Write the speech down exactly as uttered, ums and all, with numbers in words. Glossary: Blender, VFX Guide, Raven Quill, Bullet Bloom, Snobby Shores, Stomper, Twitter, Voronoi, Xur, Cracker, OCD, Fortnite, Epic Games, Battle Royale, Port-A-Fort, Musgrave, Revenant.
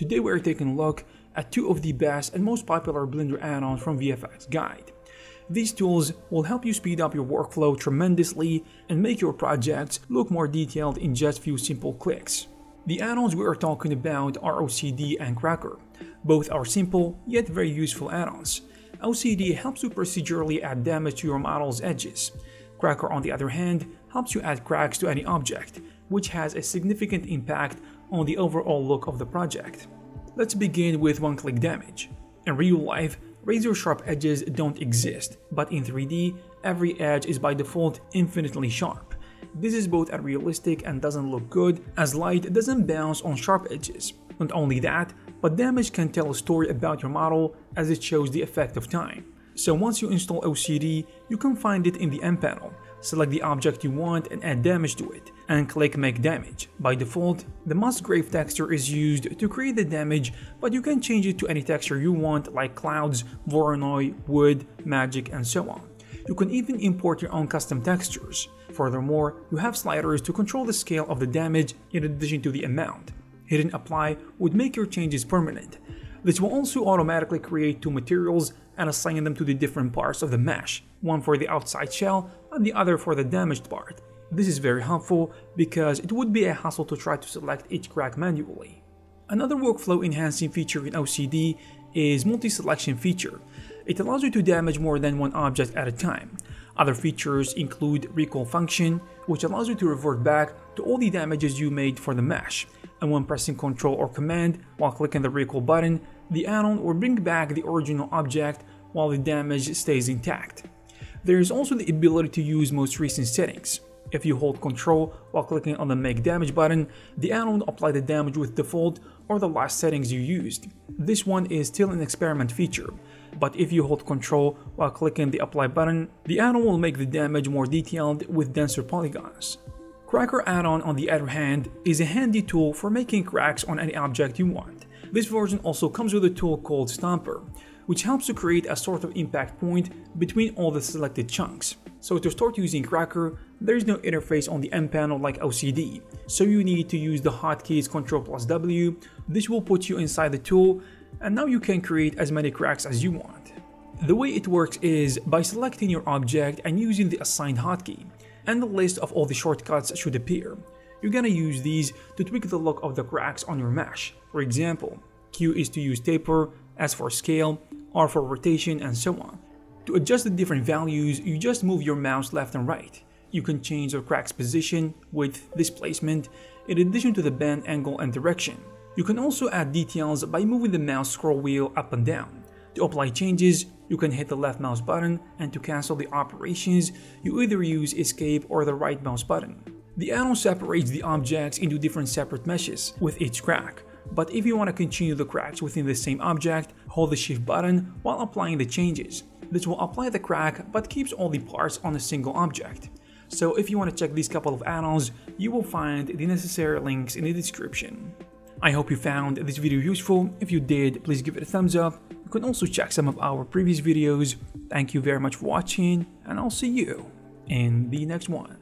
Today we are taking a look at two of the best and most popular Blender add-ons from V F X Guide. These tools will help you speed up your workflow tremendously and make your projects look more detailed in just few simple clicks. The add-ons we are talking about are O C D and Cracker. Both are simple yet very useful add-ons. O C D helps you procedurally add damage to your model's edges. Cracker, on the other hand, helps you add cracks to any object, which has a significant impact on the overall look of the project. Let's begin with one-click damage. In real life, razor-sharp edges don't exist, but in three D, every edge is by default infinitely sharp. This is both unrealistic and doesn't look good, as light doesn't bounce on sharp edges. Not only that, but damage can tell a story about your model as it shows the effect of time. So once you install O C D, you can find it in the M panel. Select the object you want and add damage to it, and click Make Damage. By default, the Musgrave texture is used to create the damage, but you can change it to any texture you want, like clouds, Voronoi, wood, magic, and so on. You can even import your own custom textures. Furthermore, you have sliders to control the scale of the damage in addition to the amount. Hitting Apply would make your changes permanent. This will also automatically create two materials and assign them to the different parts of the mesh, one for the outside shell and the other for the damaged part. This is very helpful because it would be a hassle to try to select each crack manually. Another workflow enhancing feature in O C D is multi-selection feature. It allows you to damage more than one object at a time. Other features include recall function, which allows you to revert back to all the damages you made for the mesh. And when pressing Ctrl or Command while clicking the recall button, the add-on will bring back the original object while the damage stays intact. There is also the ability to use most recent settings. If you hold Ctrl while clicking on the Make Damage button, the add-on will apply the damage with default or the last settings you used. This one is still an experiment feature, but if you hold Ctrl while clicking the Apply button, the add-on will make the damage more detailed with denser polygons. Cracker add-on, on the other hand, is a handy tool for making cracks on any object you want. This version also comes with a tool called Stomper, which helps to create a sort of impact point between all the selected chunks. So to start using Cracker, there is no interface on the M panel like O C D, so you need to use the hotkeys Control plus W. This will put you inside the tool, and now you can create as many cracks as you want. The way it works is by selecting your object and using the assigned hotkey, and the list of all the shortcuts should appear. You're gonna use these to tweak the look of the cracks on your mesh. For example, Q is to use taper, S for scale, R for rotation, and so on. To adjust the different values, you just move your mouse left and right. You can change the crack's position, width, displacement, in addition to the bend, angle, and direction. You can also add details by moving the mouse scroll wheel up and down. To apply changes, you can hit the left mouse button, and to cancel the operations, you either use escape or the right mouse button. The add-on separates the objects into different separate meshes with each crack, but if you want to continue the cracks within the same object, hold the shift button while applying the changes. This will apply the crack but keeps all the parts on a single object. So if you want to check these couple of add-ons, you will find the necessary links in the description. I hope you found this video useful. If you did, please give it a thumbs up. You can also check some of our previous videos. Thank you very much for watching, and I'll see you in the next one.